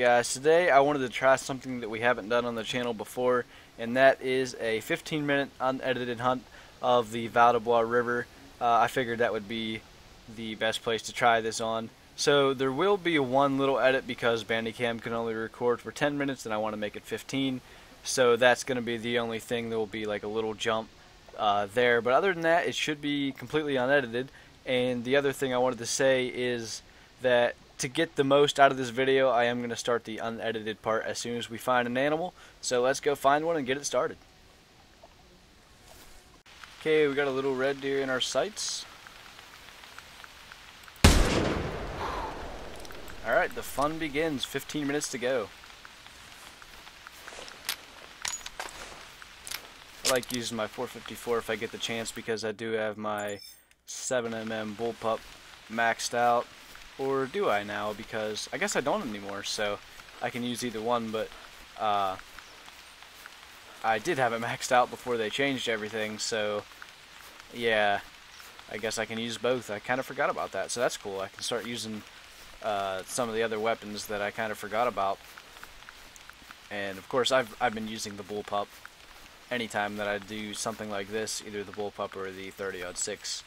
Alright guys, today I wanted to try something that we haven't done on the channel before, and that is a 15-minute unedited hunt of the Val-Des-Bois River. I figured that would be the best place to try this on. So there will be one little edit because Bandicam can only record for 10 minutes and I want to make it 15. So that's going to be the only thing. There will be like a little jump there. But other than that, it should be completely unedited. And the other thing I wanted to say is that to get the most out of this video, I am going to start the unedited part as soon as we find an animal. So let's go find one and get it started. Okay, we got a little red deer in our sights. Alright, the fun begins. 15 minutes to go. I like using my 454 if I get the chance because I do have my 7mm bullpup maxed out. Or do I now? Because I guess I don't anymore, so I can use either one, but I did have it maxed out before they changed everything, so yeah, I guess I can use both. I kind of forgot about that, so that's cool. I can start using some of the other weapons that I kind of forgot about. And of course, I've been using the bullpup anytime that I do something like this, either the bullpup or the 30-06.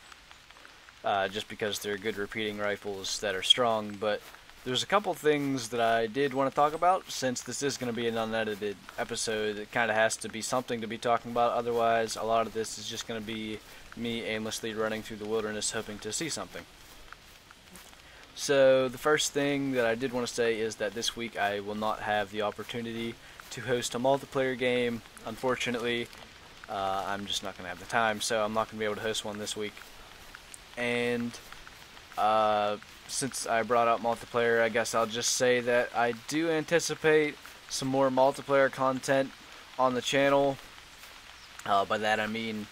Just because they're good repeating rifles that are strong. But there's a couple things that I did want to talk about. Since this is going to be an unedited episode, it kind of has to be something to be talking about. Otherwise, a lot of this is just going to be me aimlessly running through the wilderness hoping to see something. So the first thing that I did want to say is that this week I will not have the opportunity to host a multiplayer game. Unfortunately, I'm just not going to have the time, so I'm not going to be able to host one this week. And since I brought up multiplayer, I guess I'll just say that I do anticipate some more multiplayer content on the channel. By that I mean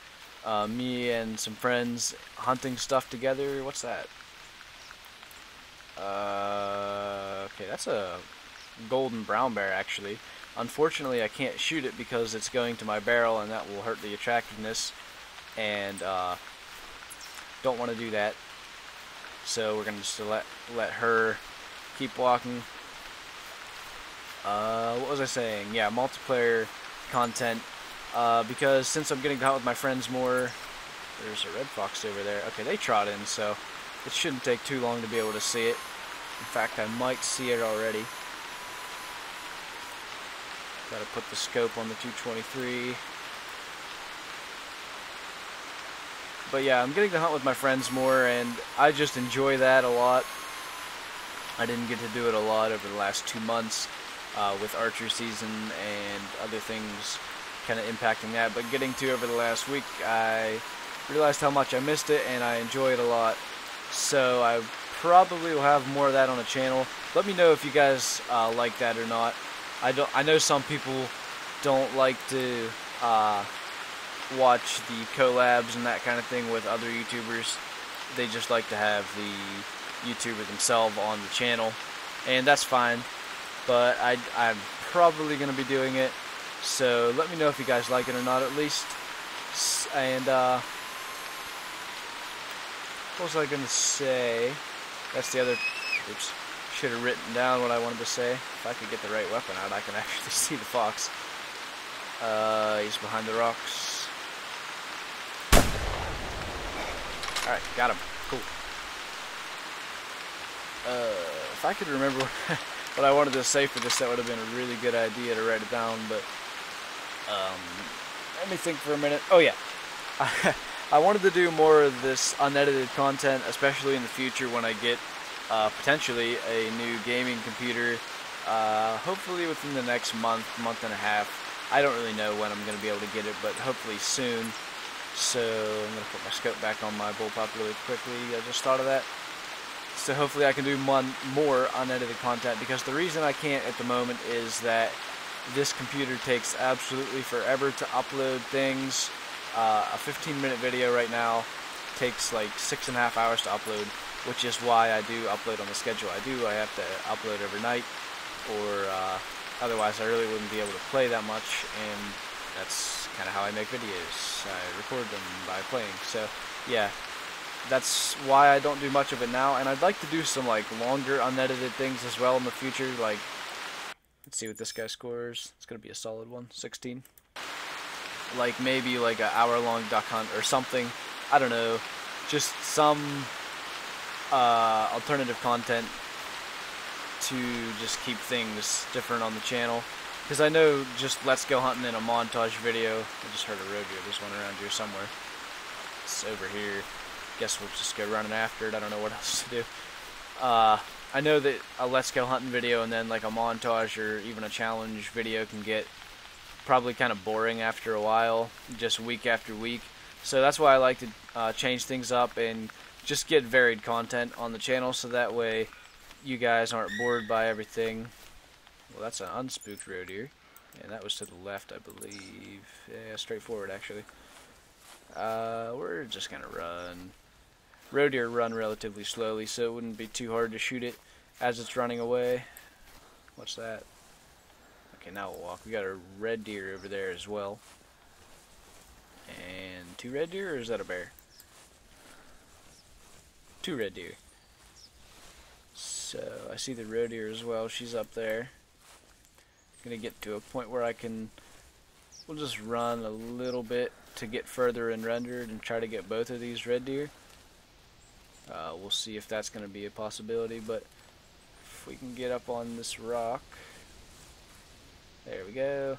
me and some friends hunting stuff together. What's that? Okay, that's a golden brown bear actually. Unfortunately, I can't shoot it because it's going to my barrel and that will hurt the attractiveness. And don't want to do that, so we're gonna just let her keep walking. What was I saying? Yeah, multiplayer content, because since I'm getting out with my friends more. There's a red fox over there. Okay, they trot in, so it shouldn't take too long to be able to see it. In fact, I might see it already. Gotta put the scope on the 223. But yeah, I'm getting to hunt with my friends more, and I just enjoy that a lot. I didn't get to do it a lot over the last 2 months with archery season and other things kind of impacting that. But getting to over the last week, I realized how much I missed it, and I enjoy it a lot. So I probably will have more of that on the channel. Let me know if you guys like that or not. I know some people don't like to watch the collabs and that kind of thing with other YouTubers. They just like to have the YouTuber themselves on the channel, and that's fine, but I'm probably going to be doing it, so let me know if you guys like it or not at least. And what was I going to say? That's the other, oops, should have written down what I wanted to say. If I could get the right weapon out, I can actually see the fox. He's behind the rocks. Alright, got him. Cool. If I could remember what I wanted to say for this, that would have been a really good idea to write it down, but let me think for a minute. Oh yeah, I wanted to do more of this unedited content, especially in the future when I get potentially a new gaming computer, hopefully within the next month, month and a half. I don't really know when I'm going to be able to get it, but hopefully soon. So I'm going to put my scope back on my bullpup really quickly. I just thought of that. So hopefully I can do more unedited content, because the reason I can't at the moment is that this computer takes absolutely forever to upload things. A 15-minute video right now takes like 6.5 hours to upload, which is why I do upload on the schedule I do. I have to upload overnight, or otherwise I really wouldn't be able to play that much, and that's kind of how I make videos. I record them by playing. So yeah, that's why I don't do much of it now, and I'd like to do some like longer unedited things as well in the future, like Let's see what this guy scores. It's going to be a solid one. 16. Like maybe like an hour-long duck hunt or something. I don't know. Just some alternative content to just keep things different on the channel. Because I know just let's go hunting in a montage video. I just heard a rodeo. There's one around here somewhere. It's over here. Guess we'll just go running after it. I don't know what else to do. I know that a let's go hunting video and then like a montage or even a challenge video can get probably kind of boring after a while, just week after week. So that's why I like to change things up and just get varied content on the channel so that way you guys aren't bored by everything. Well, that's an unspooked roe deer, and that was to the left, I believe. Yeah, straight forward, actually. We're just going to run. Roe deer run relatively slowly, so it wouldn't be too hard to shoot it as it's running away. What's that? Okay, now we'll walk. We got a red deer over there as well. And two red deer, or is that a bear? Two red deer. So I see the roe deer as well. She's up there. I'm going to get to a point where I can... We'll just run a little bit to get further in rendered and try to get both of these red deer. We'll see if that's going to be a possibility, but if we can get up on this rock... There we go.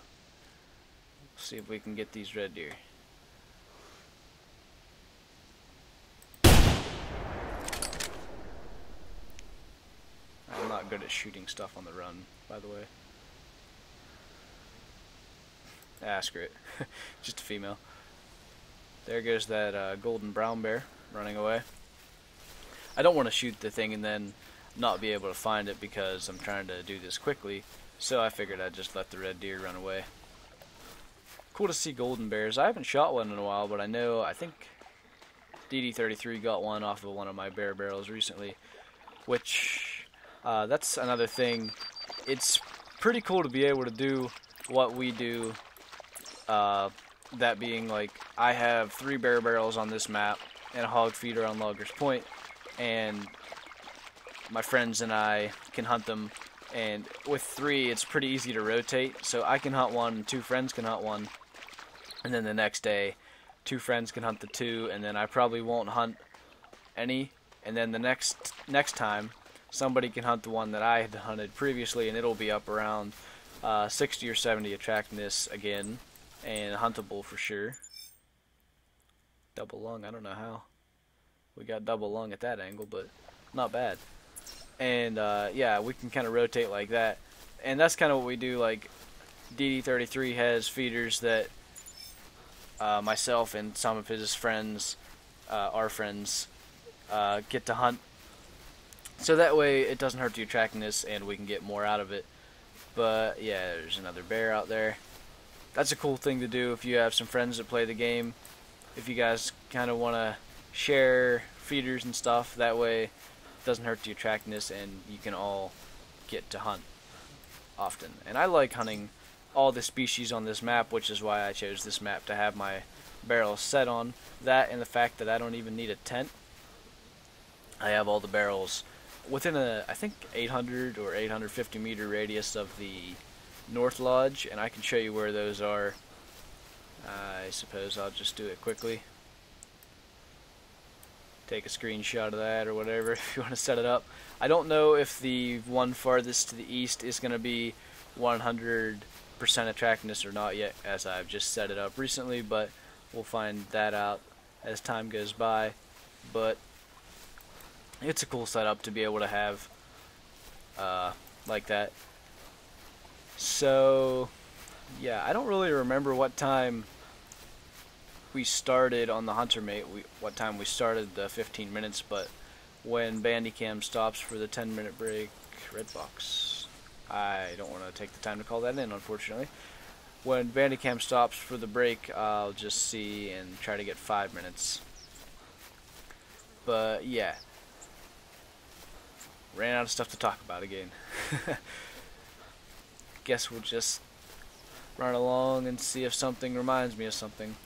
Let's see if we can get these red deer. I'm not good at shooting stuff on the run, by the way. Ah, screw it. Just a female. There goes that golden brown bear running away. I don't want to shoot the thing and then not be able to find it because I'm trying to do this quickly. So I figured I'd just let the red deer run away. Cool to see golden bears. I haven't shot one in a while, but I know, I think DD33 got one off of one of my bear barrels recently, which that's another thing. It's pretty cool to be able to do what we do, that being like I have 3 bear barrels on this map and a hog feeder on Logger's Point, and my friends and I can hunt them. And with 3, it's pretty easy to rotate. So I can hunt one, 2 friends can hunt one, and then the next day, 2 friends can hunt the 2, and then I probably won't hunt any. And then the next time, somebody can hunt the one that I had hunted previously, and it'll be up around 60 or 70 attractiveness again, and huntable for sure. Double lung, I don't know how we got double lung at that angle, but not bad. And yeah, we can kind of rotate like that, and that's kind of what we do. Like DD33 has feeders that myself and some of his friends, our friends, get to hunt, so that way it doesn't hurt the attractiveness and we can get more out of it. But yeah, there's another bear out there. That's a cool thing to do if you have some friends that play the game, if you guys kind of want to share feeders and stuff. That way doesn't hurt the attractiveness and you can all get to hunt often. And I like hunting all the species on this map, which is why I chose this map to have my barrels set on. That and the fact that I don't even need a tent. I have all the barrels within a, I think, 800 or 850 meter radius of the North Lodge, and I can show you where those are. I suppose I'll just do it quickly. Take a screenshot of that or whatever if you want to set it up. I don't know if the one farthest to the east is going to be 100% attractiveness or not yet, as I've just set it up recently, but we'll find that out as time goes by. But it's a cool setup to be able to have like that. So yeah, I don't really remember what time we started on the Hunter Mate, what time we started the 15 minutes, but when Bandicam stops for the 10-minute break, red box, I don't want to take the time to call that in, unfortunately. When Bandicam stops for the break, I'll just see and try to get 5 minutes. But yeah, ran out of stuff to talk about again. Guess we'll just run along and see if something reminds me of something.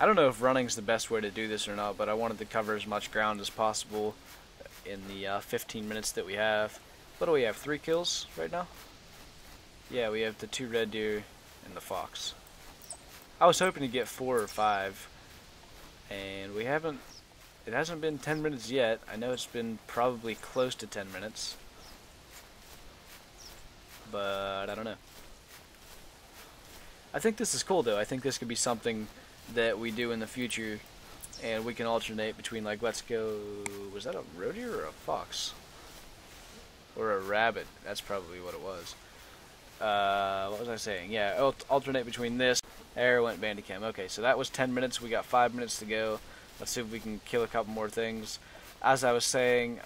I don't know if running's the best way to do this or not, but I wanted to cover as much ground as possible in the 15 minutes that we have. What do we have, 3 kills right now? Yeah, we have the 2 red deer and the fox. I was hoping to get 4 or 5, and we haven't, it hasn't been 10 minutes yet. I know it's been probably close to 10 minutes, but I don't know. I think this is cool though. I think this could be something that we do in the future, and we can alternate between, like, let's go, was that a roe deer or a fox? Or a rabbit, that's probably what it was. What was I saying? Yeah, alternate between this. There went Bandicam. Okay, so that was 10 minutes. We got 5 minutes to go. Let's see if we can kill a couple more things. As I was saying,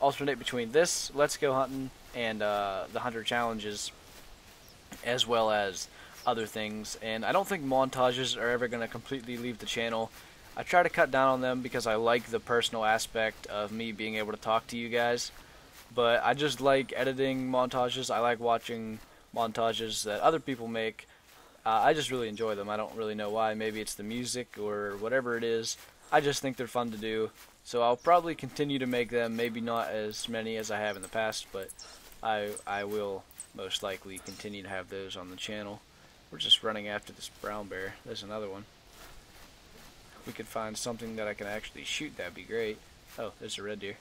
alternate between this, let's go hunting, and the hunter challenges, as well as other things. And I don't think montages are ever going to completely leave the channel. I try to cut down on them because I like the personal aspect of me being able to talk to you guys. But I just like editing montages. I like watching montages that other people make. I just really enjoy them. I don't really know why. Maybe it's the music or whatever it is. I just think they're fun to do. So I'll probably continue to make them. Maybe not as many as I have in the past, but I will most likely continue to have those on the channel. We're just running after this brown bear. There's another one. If we could find something that I can actually shoot, that'd be great. Oh, there's a red deer.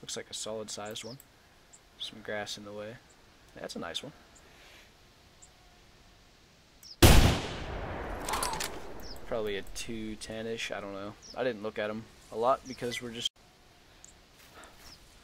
Looks like a solid-sized one. Some grass in the way. That's a nice one. Probably a 210-ish, I don't know. I didn't look at them a lot because we're just...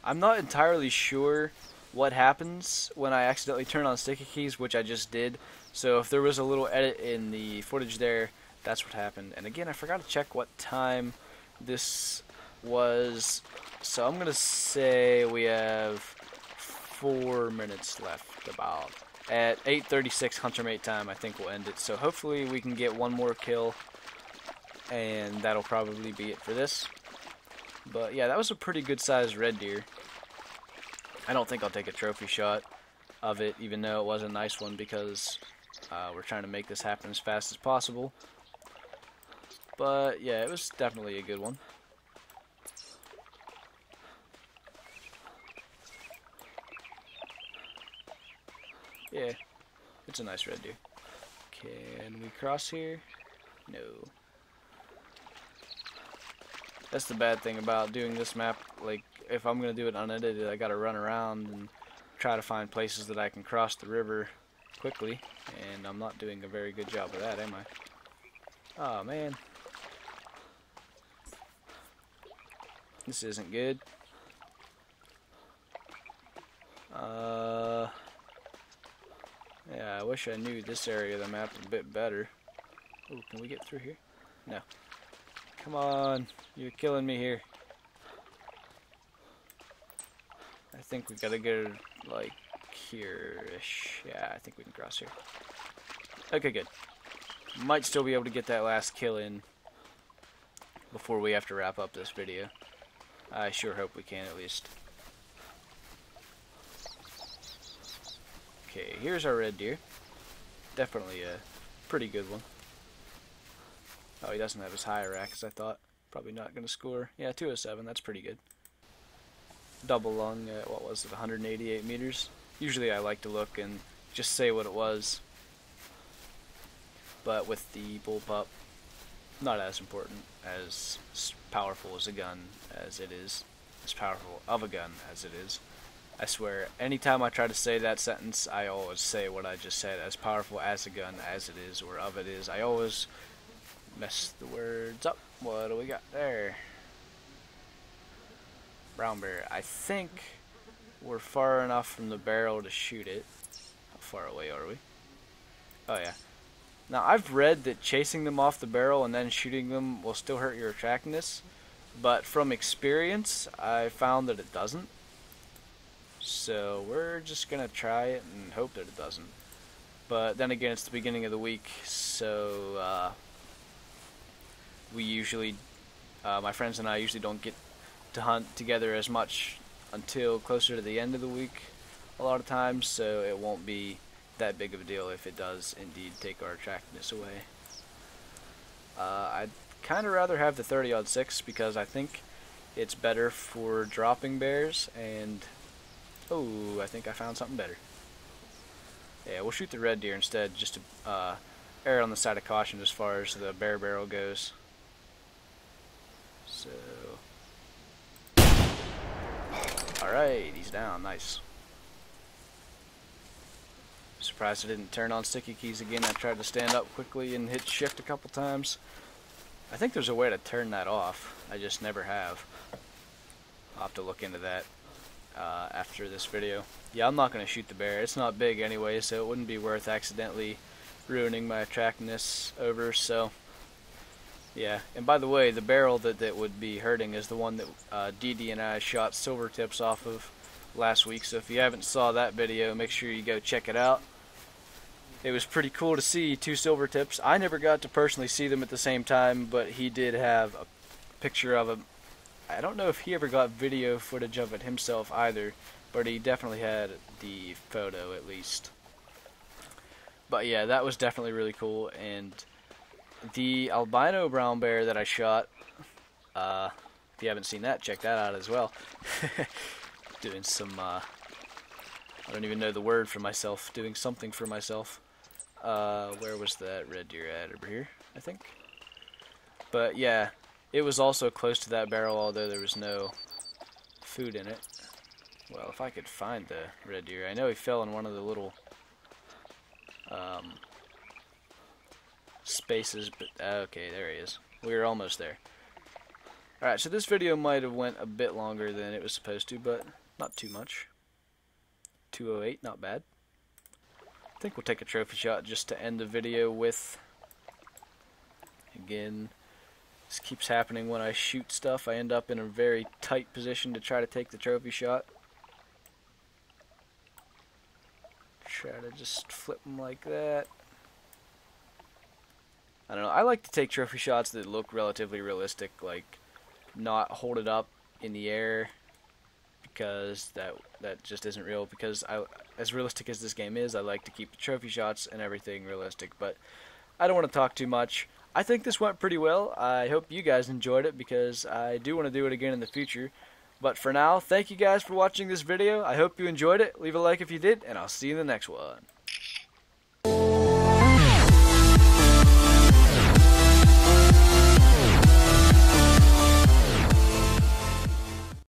I'm not entirely sure what happens when I accidentally turn on sticky keys, which I just did. So if there was a little edit in the footage there, that's what happened. And again, I forgot to check what time this was. So I'm going to say we have 4 minutes left about. At 8:36 Hunter Mate time, I think we'll end it. So hopefully we can get one more kill, and that'll probably be it for this. But yeah, that was a pretty good sized red deer. I don't think I'll take a trophy shot of it, even though it was a nice one, because we're trying to make this happen as fast as possible. But yeah, it was definitely a good one. Yeah, it's a nice red deer. Can we cross here? No. That's the bad thing about doing this map. Like, if I'm going to do it unedited, I got to run around and try to find places that I can cross the river quickly. And I'm not doing a very good job of that, am I? Oh, man. This isn't good. Yeah, I wish I knew this area of the map a bit better. Ooh, can we get through here? No. Come on, you're killing me here. I think we gotta go, like, here-ish. Yeah, I think we can cross here. Okay, good. Might still be able to get that last kill in before we have to wrap up this video. I sure hope we can, at least. Okay, here's our red deer. Definitely a pretty good one. Oh, he doesn't have as high a rack as I thought. Probably not going to score. Yeah, 207, that's pretty good. Double lung at, what was it, 188 meters? Usually I like to look and just say what it was. But with the bullpup, not as important, as powerful as a gun as it is. As powerful of a gun as it is. I swear, anytime I try to say that sentence, I always say what I just said, as powerful as a gun as it is, or of it is. I always mess the words up. What do we got there? Brown bear. I think we're far enough from the barrel to shoot it. How far away are we? Oh, yeah. Now, I've read that chasing them off the barrel and then shooting them will still hurt your attractiveness, but from experience, I found that it doesn't. So we're just going to try it and hope that it doesn't. But then again, it's the beginning of the week, so we usually, my friends and I usually don't get to hunt together as much until closer to the end of the week a lot of times, so it won't be that big of a deal if it does indeed take our attractiveness away. I'd kind of rather have the 30-06 because I think It's better for dropping bears, and oh, I think I found something better. Yeah, we'll shoot the red deer instead, just to err on the side of caution as far as the bear barrel goes. So, alright, he's down, nice. Surprised I didn't turn on sticky keys again. I tried to stand up quickly and hit shift a couple times. I think there's a way to turn that off. I just never have. I'll have to look into that after this video. Yeah, I'm not going to shoot the bear. It's not big anyway, so it wouldn't be worth accidentally ruining my attractiveness over, so yeah. And by the way, the barrel that would be hurting is the one that DD and I shot silver tips off of last week, so if you haven't saw that video, make sure you go check it out. It was pretty cool to see two silver tips. I never got to personally see them at the same time, but he did have a picture of them. I don't know if he ever got video footage of it himself either, but he definitely had the photo at least. But yeah, that was definitely really cool. And the albino brown bear that I shot, if you haven't seen that, check that out as well. Doing some, I don't even know the word for myself, doing something for myself. Where was that red deer at? Over here, I think. But yeah, it was also close to that barrel, although there was no food in it. Well, if I could find the red deer, I know he fell in one of the little spaces, but okay, there he is. We were almost there. Alright, so this video might have went a bit longer than it was supposed to, but not too much. 208, not bad. I think we'll take a trophy shot just to end the video with. Again, this keeps happening when I shoot stuff. I end up in a very tight position to try to take the trophy shot. Try to just flip them like that. I don't know. I like to take trophy shots that look relatively realistic, like not hold it up in the air, because that just isn't real. Because as realistic as this game is, I like to keep the trophy shots and everything realistic, but I don't want to talk too much. I think this went pretty well. I hope you guys enjoyed it, because I do want to do it again in the future. But for now, thank you guys for watching this video. I hope you enjoyed it. Leave a like if you did, and I'll see you in the next one.